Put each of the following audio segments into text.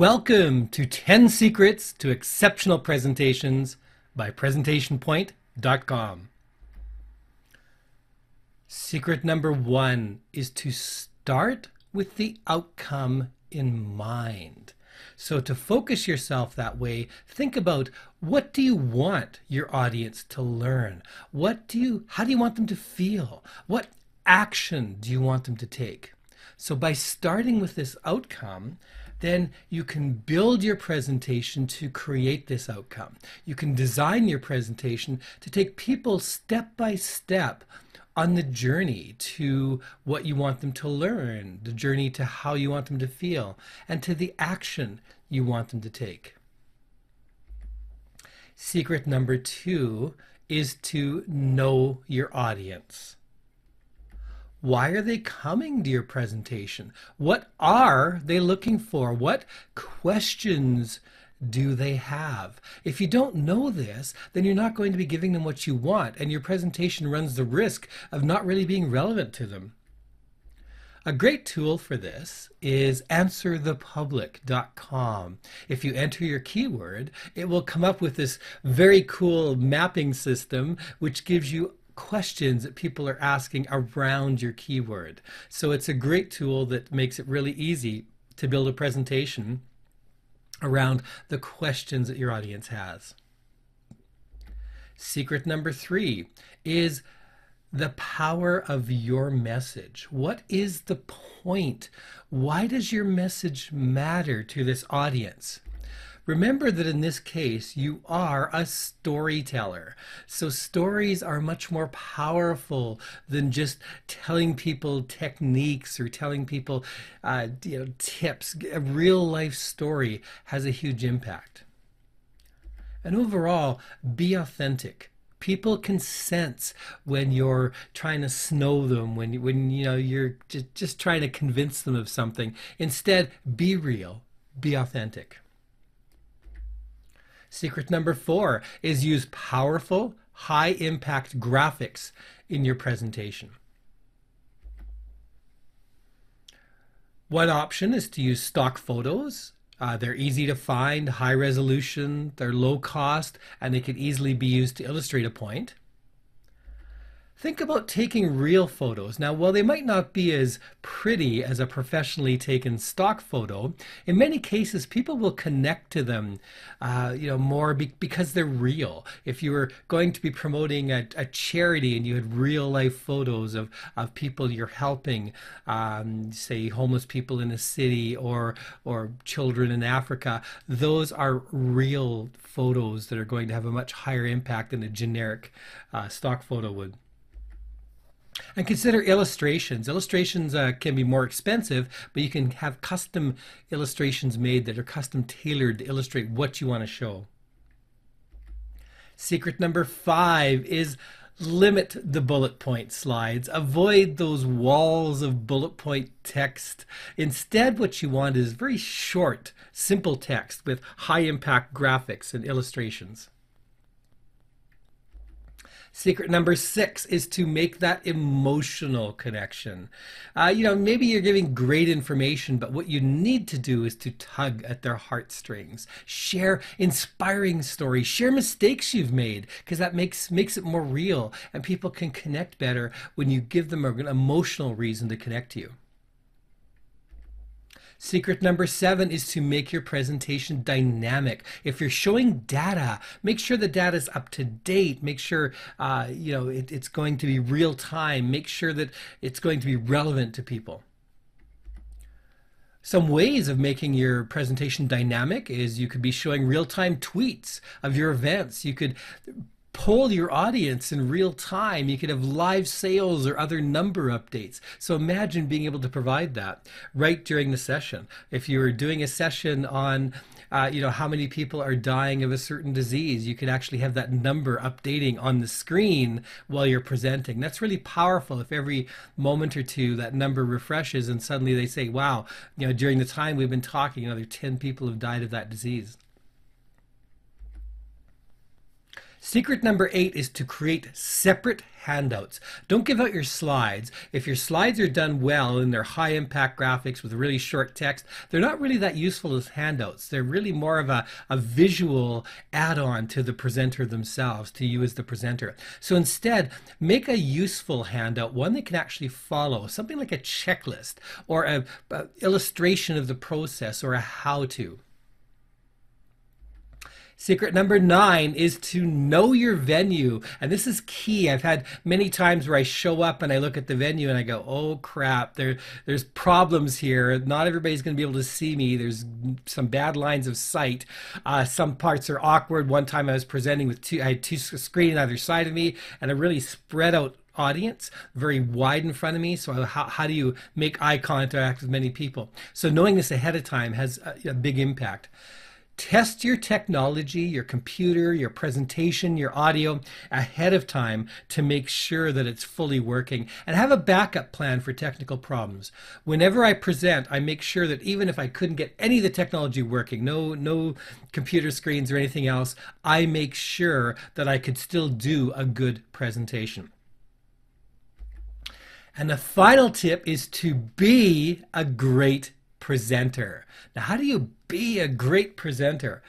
Welcome to 10 Secrets to Exceptional Presentations by PresentationPoint.com. Secret number 1 is to start with the outcome in mind. So to focus yourself that way, think about, what do you want your audience to learn? How do you want them to feel? What action do you want them to take? So by starting with this outcome, then you can build your presentation to create this outcome. You can design your presentation to take people step by step on the journey to what you want them to learn, the journey to how you want them to feel, and to the action you want them to take. Secret number 2 is to know your audience. Why are they coming to your presentation? What are they looking for? What questions do they have? If you don't know this, then you're not going to be giving them what you want, and your presentation runs the risk of not really being relevant to them. A great tool for this is answerthepublic.com. If you enter your keyword, it will come up with this very cool mapping system which gives you questions that people are asking around your keyword. So it's a great tool that makes it really easy to build a presentation around the questions that your audience has. Secret number 3 is the power of your message. What is the point? Why does your message matter to this audience? Remember that in this case, you are a storyteller. So stories are much more powerful than just telling people techniques or telling people tips. A real life story has a huge impact. And overall, be authentic. People can sense when you're trying to snow them, when you're just trying to convince them of something. Instead, be real, be authentic. Secret number 4 is use powerful, high-impact graphics in your presentation. One option is to use stock photos. They're easy to find, high resolution, they're low cost, and they can easily be used to illustrate a point. Think about taking real photos. Now, while they might not be as pretty as a professionally taken stock photo, in many cases people will connect to them more because they're real. If you were going to be promoting a charity and you had real life photos of people you're helping, say homeless people in a city or children in Africa, those are real photos that are going to have a much higher impact than a generic stock photo would. And consider illustrations. Illustrations can be more expensive, but you can have custom illustrations made that are custom tailored to illustrate what you want to show. Secret number 5 is limit the bullet point slides. Avoid those walls of bullet point text. Instead, what you want is very short, simple text with high impact graphics and illustrations. Secret number 6 is to make that emotional connection. Maybe you're giving great information, but what you need to do is to tug at their heartstrings. Share inspiring stories. Share mistakes you've made, because that makes it more real, and people can connect better when you give them an emotional reason to connect to you. Secret number 7 is to make your presentation dynamic. If you're showing data, make sure the data is up to date. Make sure it's going to be real time. Make sure that it's going to be relevant to people. Some ways of making your presentation dynamic is you could be showing real-time tweets of your events. You could poll your audience in real time. You could have live sales or other number updates. So imagine being able to provide that right during the session. If you were doing a session on how many people are dying of a certain disease, you could actually have that number updating on the screen while you're presenting. That's really powerful. If every moment or two that number refreshes and suddenly they say, wow, during the time we've been talking, another 10 people have died of that disease. Secret number 8 is to create separate handouts. Don't give out your slides. If your slides are done well and they're high impact graphics with really short text, they're not really that useful as handouts. They're really more of a visual add-on to the presenter themselves, to you as the presenter. So instead, make a useful handout, one they can actually follow, something like a checklist or an illustration of the process or a how-to. Secret number 9 is to know your venue, and this is key. I've had many times where I show up and I look at the venue and I go, oh crap, there's problems here. Not everybody's going to be able to see me. There's some bad lines of sight. Some parts are awkward. One time I was presenting with I had two screens on either side of me and a really spread out audience, very wide in front of me. So how do you make eye contact with many people? So knowing this ahead of time has a big impact. Test your technology, your computer, your presentation, your audio ahead of time to make sure that it's fully working, and have a backup plan for technical problems. Whenever I present, I make sure that even if I couldn't get any of the technology working, no computer screens or anything else, I make sure that I could still do a good presentation. And the final tip is to be a great presenter. Now, how do you be a great presenter?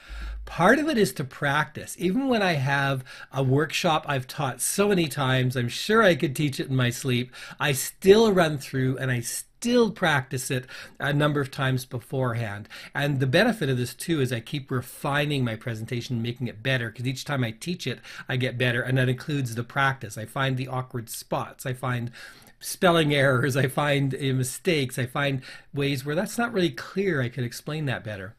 Part of it is to practice. Even when I have a workshop I've taught so many times, I'm sure I could teach it in my sleep, I still run through and I still practice it a number of times beforehand. And the benefit of this too is I keep refining my presentation, making it better, because each time I teach it, I get better, and that includes the practice. I find the awkward spots, I find spelling errors, I find mistakes, I find ways where that's not really clear, I could explain that better.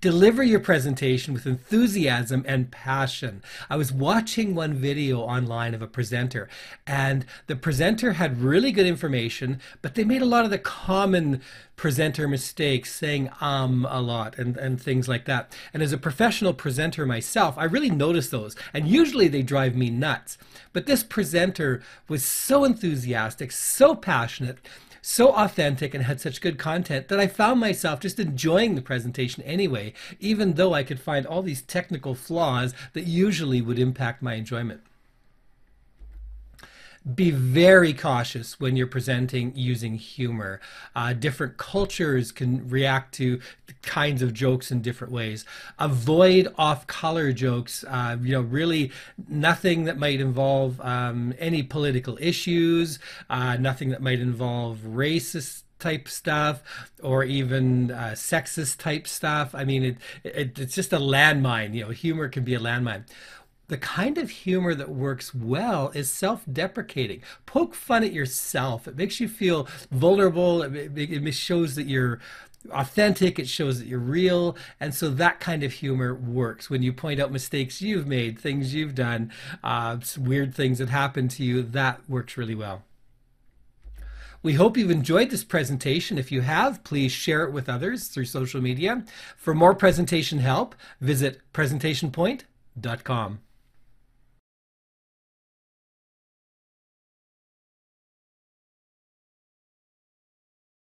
Deliver your presentation with enthusiasm and passion. I was watching one video online of a presenter, and the presenter had really good information, but they made a lot of the common presenter mistakes, saying a lot and things like that. And as a professional presenter myself, I really notice those, and usually they drive me nuts. But this presenter was so enthusiastic, so passionate, so authentic, and had such good content that I found myself just enjoying the presentation anyway, even though I could find all these technical flaws that usually would impact my enjoyment. Be very cautious when you're presenting using humor. Different cultures can react to the kinds of jokes in different ways. Avoid off-color jokes, really nothing that might involve any political issues, nothing that might involve racist type stuff or even sexist type stuff. I mean, it's just a landmine. Humor can be a landmine. The kind of humor that works well is self-deprecating. Poke fun at yourself. It makes you feel vulnerable. It shows that you're authentic. It shows that you're real. And so that kind of humor works. When you point out mistakes you've made, things you've done, weird things that happened to you, that works really well. We hope you've enjoyed this presentation. If you have, please share it with others through social media. For more presentation help, visit PresentationPoint.com.